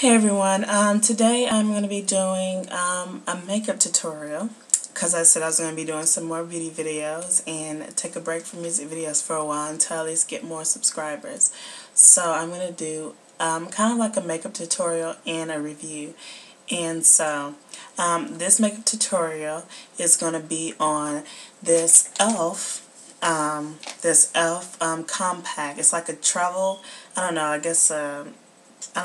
Hey everyone, today I'm going to be doing a makeup tutorial because I said I was going to be doing some more beauty videos and take a break from music videos for a while until I at least get more subscribers. So I'm going to do kind of like a makeup tutorial and a review. And so this makeup tutorial is going to be on this e.l.f. Compact. It's like a travel,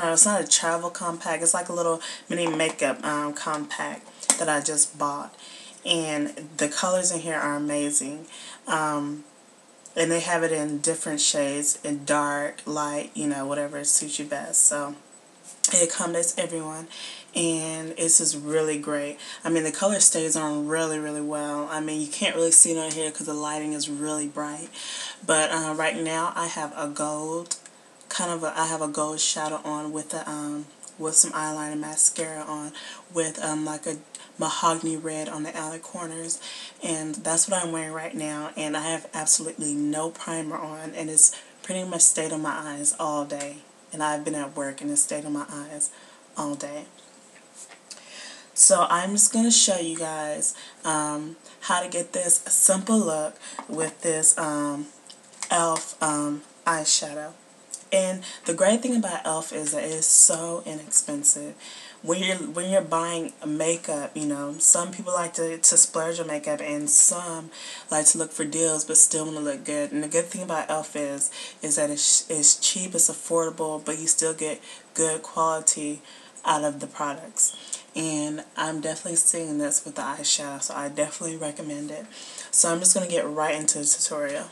it's not a travel compact. It's like a little mini makeup compact that I just bought. And the colors in here are amazing. And they have it in different shades, in dark, light, you know, whatever suits you best. So it accommodates everyone. And this is really great. I mean, the color stays on really, really well. I mean, you can't really see it on here because the lighting is really bright. But right now I have a gold I have a gold shadow on with a with some eyeliner mascara on with like a mahogany red on the outer corners, and that's what I'm wearing right now. And I have absolutely no primer on, and it's pretty much stayed on my eyes all day. And I've been at work and it stayed on my eyes all day. So I'm just gonna show you guys how to get this simple look with this e.l.f. Eyeshadow. And the great thing about e.l.f. is that it is so inexpensive. When you're buying makeup, you know, some people like to splurge on makeup and some like to look for deals but still want to look good. And the good thing about e.l.f. is that it's cheap, it's affordable, but you still get good quality out of the products. And I'm definitely seeing this with the eyeshadow, so I definitely recommend it. So I'm just going to get right into the tutorial.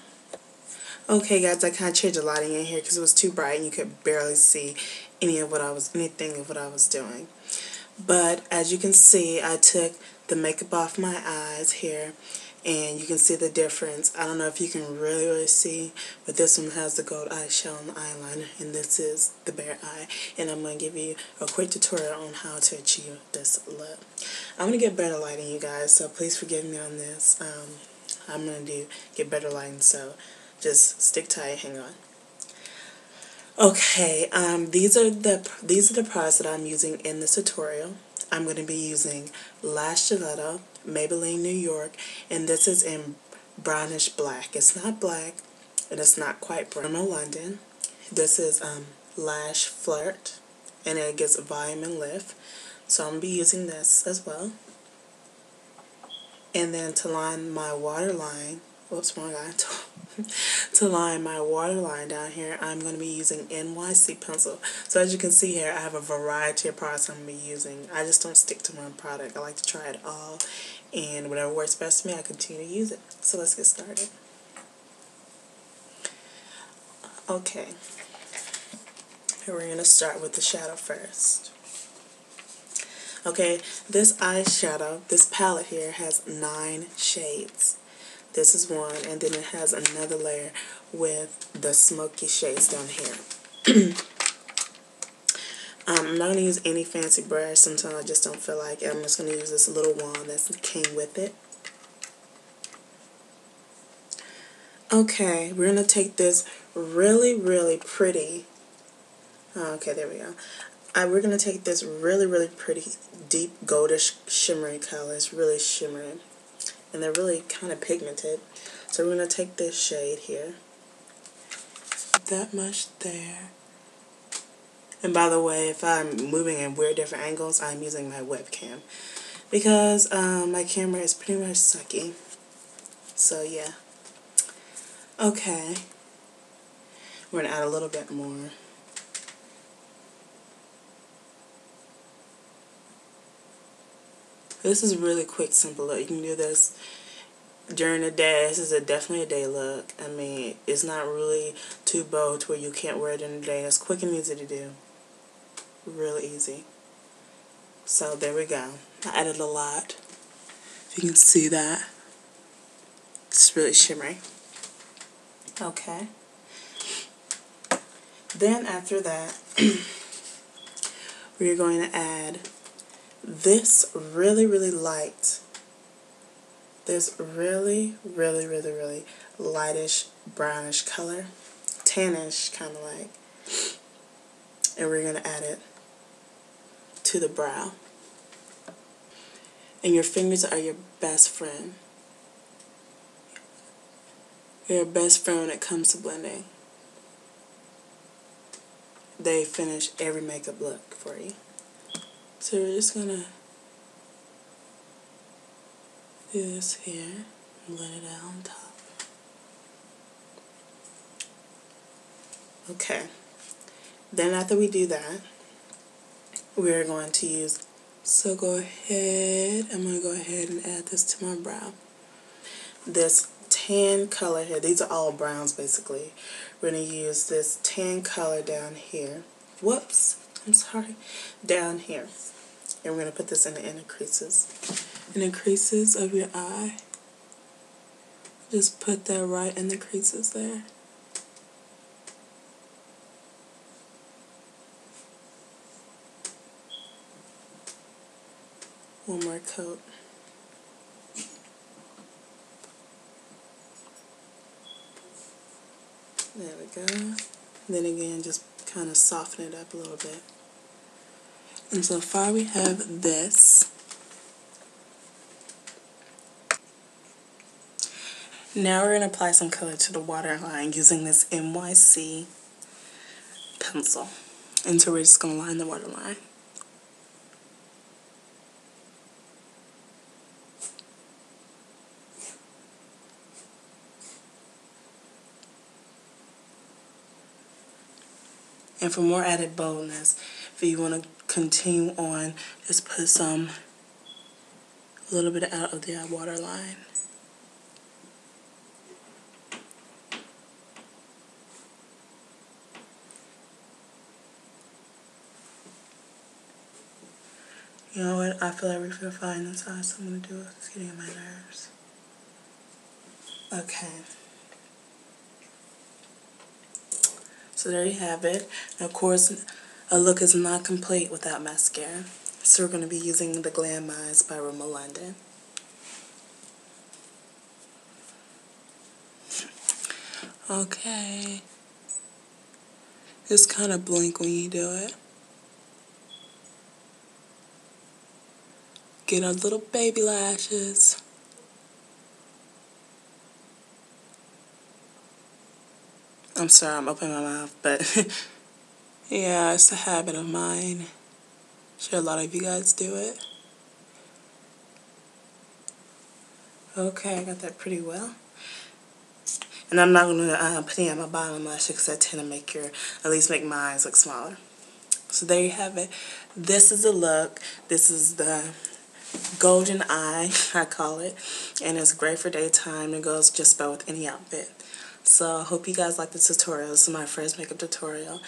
Okay guys, I kind of changed the lighting in here because it was too bright and you could barely see anything of what I was doing. But as you can see, I took the makeup off my eyes here and you can see the difference. I don't know if you can really, really see, but this one has the gold eyeshadow and the eyeliner, and this is the bare eye. And I'm going to give you a quick tutorial on how to achieve this look. I'm going to get better lighting, you guys, so please forgive me on this. I'm going to get better lighting, so just stick tight, hang on. Okay, these are the products that I'm using in this tutorial. I'm going to be using Lash Giletto, Maybelline New York, and this is in brownish black. It's not black, and it's not quite brown. From London, this is Lash Flirt, and it gives volume and lift. So I'm going to be using this as well. And then to line my waterline, whoops, wrong eye. To line my waterline down here, I'm going to be using NYC Pencil. So as you can see here, I have a variety of products I'm going to be using. I just don't stick to one product. I like to try it all, and whatever works best for me, I continue to use it. So let's get started. Okay. We're going to start with the shadow first. Okay, this eyeshadow, this palette here has 9 shades. This is one, and then it has another layer with the smoky shades down here. I'm not going to use any fancy brush. Sometimes I just don't feel like it. I'm just going to use this little wand that came with it. Okay, we're going to take this really, really pretty. Okay, there we go. We're going to take this really, really pretty deep goldish shimmery color. It's really shimmery. And they're really kind of pigmented. So we're going to take this shade here. That much there. And by the way, if I'm moving in weird different angles, I'm using my webcam. Because my camera is pretty much sucky. So yeah. Okay. We're going to add a little bit more. This is a really quick, simple look. You can do this during the day. This is definitely a day look. I mean, it's not really too bold to where you can't wear it during the day. It's quick and easy to do. Really easy. So there we go. I added a lot. If you can see that. It's really shimmery. Okay. Then after that, we're going to add this really, really light, this really, really, really, really lightish brownish color, tannish kind of like, and we're going to add it to the brow. And your fingers are your best friend. They're your best friend when it comes to blending. They finish every makeup look for you. So we're just gonna do this here and blend it out on top. Okay, then after we do that, we're going to use, so go ahead, I'm going to go ahead and add this to my brow. This tan color here, these are all browns basically. We're going to use this tan color down here. Whoops, I'm sorry. Down here. And we're going to put this in the inner creases. In the creases of your eye. Just put that right in the creases there. One more coat. There we go. And then again, just kind of soften it up a little bit. And so far we have this. Now we're going to apply some color to the waterline using this NYC pencil. And so we're just going to line the waterline. And for more added boldness, if you want to continue on, just put some, a little bit out of the eye waterline. You know what? I feel like we feel fine inside, so I'm going to do it. It's getting on my nerves. Okay. So there you have it. And of course, a look is not complete without mascara. So we're going to be using the Glam Eyes by Rimmel London. Okay. Just kind of blink when you do it. Get our little baby lashes. I'm sorry, I'm opening my mouth, but yeah, it's a habit of mine. I'm sure a lot of you guys do it. Okay, I got that pretty well. And I'm not going to put in my bottom lash because I tend to make at least make my eyes look smaller. So there you have it. This is the look. This is the golden eye, I call it. And it's great for daytime. It goes just about with any outfit. So I hope you guys like this tutorial. This is my first makeup tutorial.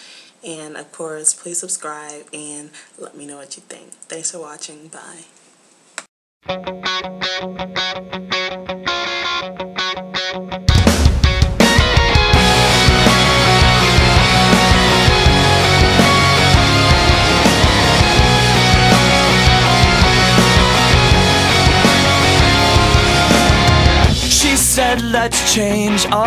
And of course, please subscribe and let me know what you think. Thanks for watching. Bye. Let's change our